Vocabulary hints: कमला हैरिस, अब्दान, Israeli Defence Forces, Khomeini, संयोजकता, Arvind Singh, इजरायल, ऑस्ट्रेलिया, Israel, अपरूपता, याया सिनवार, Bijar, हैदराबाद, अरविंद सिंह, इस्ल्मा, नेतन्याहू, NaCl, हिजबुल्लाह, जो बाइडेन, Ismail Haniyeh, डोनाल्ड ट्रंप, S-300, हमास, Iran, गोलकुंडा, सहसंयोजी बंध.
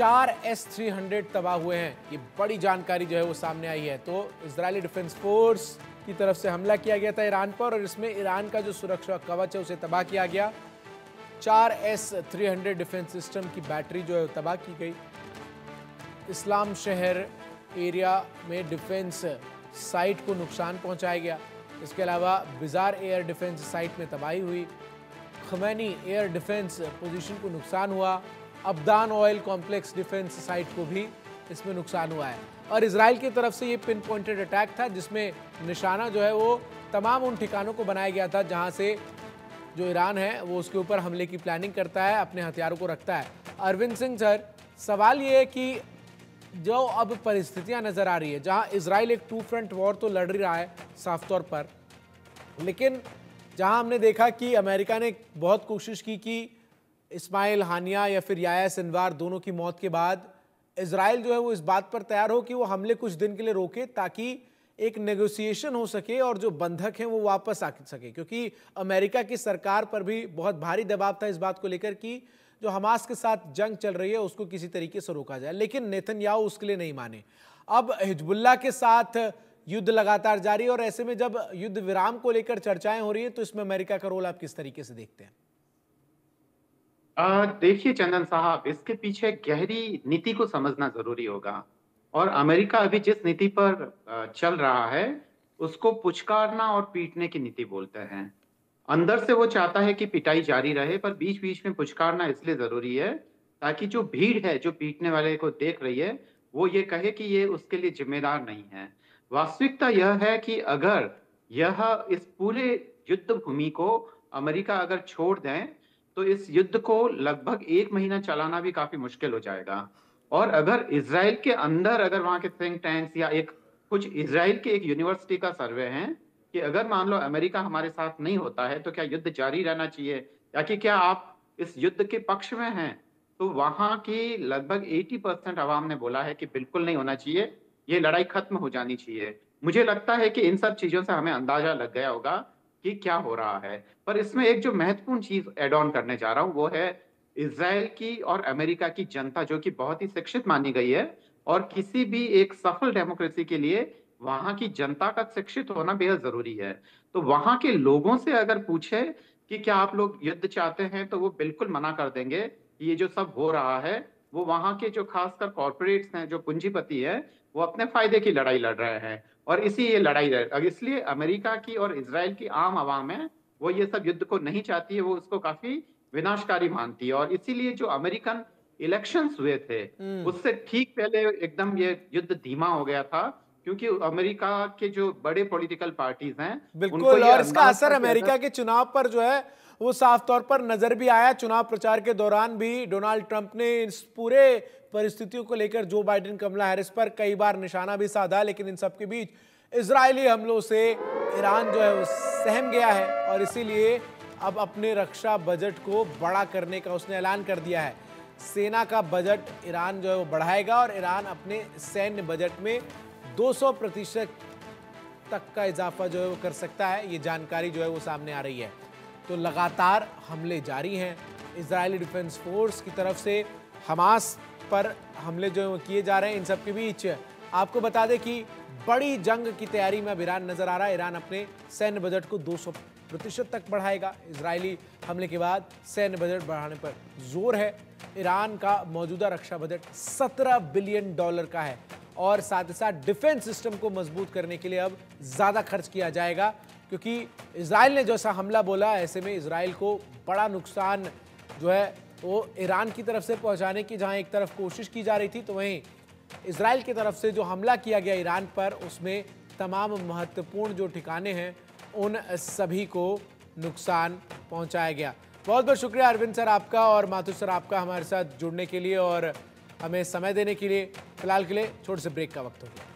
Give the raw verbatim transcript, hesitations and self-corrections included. चार S three hundred तबाह हुए हैं। ये बड़ी जानकारी जो है वो सामने आई है। तो इजरायली डिफेंस फोर्स की तरफ से हमला किया गया था ईरान पर और इसमें ईरान का जो सुरक्षा कवच है उसे तबाह किया गया। चार S three hundred defence system की बैटरी जो है तबाह की गई। इस्लाम शहर एरिया में डिफेंस साइट को नुकसान पहुंचाया गया। इसके अलावा बिजार एयर डिफेंस साइट में तबाही हुई। खमैनी एयर डिफेंस पोजीशन को नुकसान हुआ। अब्दान oil complex defence site को भी इसमें नुकसान हुआ है। और इसराइल की तरफ से ये पिन पॉइंटेड अटैक था जिसमें निशाना जो है वो तमाम उन ठिकानों को बनाया गया था जहाँ से जो ईरान है वो उसके ऊपर हमले की प्लानिंग करता है, अपने हथियारों को रखता है। अरविंद सिंह सर, सवाल ये है कि जो अब परिस्थितियां नज़र आ रही है जहां इजराइल एक टू फ्रंट वॉर तो लड़ रहा है साफ तौर पर, लेकिन जहां हमने देखा कि अमेरिका ने बहुत कोशिश की कि इस्माइल हानिया या फिर याया सिनवार दोनों की मौत के बाद इजराइल जो है वो इस बात पर तैयार हो कि वो हमले कुछ दिन के लिए रोके ताकि एक नेगोशिएशन हो सके और जो बंधक हैं वो वापस आ सके, क्योंकि अमेरिका की सरकार पर भी बहुत भारी दबाव था इस बात को लेकर कि जो हमास के साथ जंग चल रही है उसको किसी तरीके से रोका जाए। लेकिन नेतन्याहू उसके लिए नहीं माने। अब हिजबुल्लाह के साथ युद्ध लगातार जारी है और ऐसे में जब युद्ध विराम को लेकर चर्चाएं हो रही हैं तो इसमें अमेरिका का रोल आप किस तरीके से देखते हैं? देखिए चंदन साहब, इसके पीछे गहरी नीति को समझना जरूरी होगा और अमेरिका अभी जिस नीति पर चल रहा है उसको पुचकारना और पीटने की नीति बोलते हैं। अंदर से वो चाहता है कि पिटाई जारी रहे, पर बीच बीच में पुचकारना इसलिए जरूरी है ताकि जो भीड़ है जो पीटने वाले को देख रही है वो ये कहे कि ये उसके लिए जिम्मेदार नहीं है। वास्तविकता यह है कि अगर यह इस पूरे युद्ध भूमि को अमेरिका अगर छोड़ दें तो इस युद्ध को लगभग एक महीना चलाना भी काफी मुश्किल हो जाएगा। और अगर इसराइल के अंदर अगर वहां के थिंक टैंक्स या एक कुछ इसराइल के एक यूनिवर्सिटी का सर्वे है कि अगर मान लो अमेरिका हमारे साथ नहीं होता है तो क्या युद्ध जारी रहना चाहिए या कि क्या आप इस युद्ध के पक्ष में हैं, तो वहां की लगभग अस्सी परसेंट आवाम ने बोला है कि बिल्कुल नहीं होना चाहिए, ये लड़ाई खत्म हो जानी चाहिए। मुझे लगता है कि इन सब चीजों से हमें अंदाजा लग गया होगा कि क्या हो रहा है। पर इसमें एक जो महत्वपूर्ण चीज एड ऑन करने जा रहा हूँ वो है इसराइल की और अमेरिका की जनता जो कि बहुत ही शिक्षित मानी गई है और किसी भी एक सफल डेमोक्रेसी के लिए वहां की जनता का शिक्षित होना बेहद जरूरी है। तो वहां के लोगों से अगर पूछे कि क्या आप लोग युद्ध चाहते हैं तो वो बिल्कुल मना कर देंगे कि ये जो सब हो रहा है वो वहां के जो खासकर कॉर्पोरेट्स हैं जो पूंजीपति है वो अपने फायदे की लड़ाई लड़ रहे हैं और इसी ये लड़ाई इसलिए अमेरिका की और इसराइल की आम आवाम है वो ये सब युद्ध को नहीं चाहती है, वो उसको काफी विनाशकारी मानती है। और इसीलिए जो अमेरिकन इलेक्शंस हुए थे उससे ठीक पहले एकदम ये युद्ध धीमा हो गया था क्योंकि अमेरिका के जो बड़े पॉलिटिकल पार्टीज हैं बिल्कुल, और इसका असर अमेरिका के चुनाव पर जो है वो साफ तौर पर नजर भी आया। चुनाव प्रचार के दौरान भी डोनाल्ड ट्रंप ने इस पूरे परिस्थितियों को लेकर जो बाइडेन कमला हैरिस पर कई बार निशाना भी साधा, लेकिन इन सबके बीच इजरायली हमलों से ईरान जो है वो सहम गया है और इसीलिए अब अपने रक्षा बजट को बड़ा करने का उसने ऐलान कर दिया है। सेना का बजट ईरान जो है वो बढ़ाएगा और ईरान अपने सैन्य बजट में दो सौ प्रतिशत तक का इजाफा जो है वो कर सकता है। ये जानकारी जो है वो सामने आ रही है। तो लगातार हमले जारी हैं। इजरायली डिफेंस फोर्स की तरफ से हमास पर हमले जो है वो किए जा रहे हैं। इन सब के बीच आपको बता दें कि बड़ी जंग की तैयारी में अब ईरान नजर आ रहा है। ईरान अपने सैन्य बजट को दो सौ प्रतिशत तक बढ़ाएगा। इजरायली हमले के बाद सैन्य बजट बढ़ाने पर जोर है। ईरान का मौजूदा रक्षा बजट सत्रह बिलियन डॉलर का है और साथ ही साथ डिफेंस सिस्टम को मजबूत करने के लिए अब ज़्यादा खर्च किया जाएगा, क्योंकि इजराइल ने जैसा हमला बोला ऐसे में इजराइल को बड़ा नुकसान जो है वो ईरान की तरफ से पहुंचाने की जहां एक तरफ कोशिश की जा रही थी, तो वहीं इजराइल की तरफ से जो हमला किया गया ईरान पर उसमें तमाम महत्वपूर्ण जो ठिकाने हैं उन सभी को नुकसान पहुँचाया गया। बहुत बहुत शुक्रिया अरविंद सर आपका और माथुर सर आपका हमारे साथ जुड़ने के लिए और हमें समय देने के लिए। फिलहाल के लिए छोटे से ब्रेक का वक्त हो गया।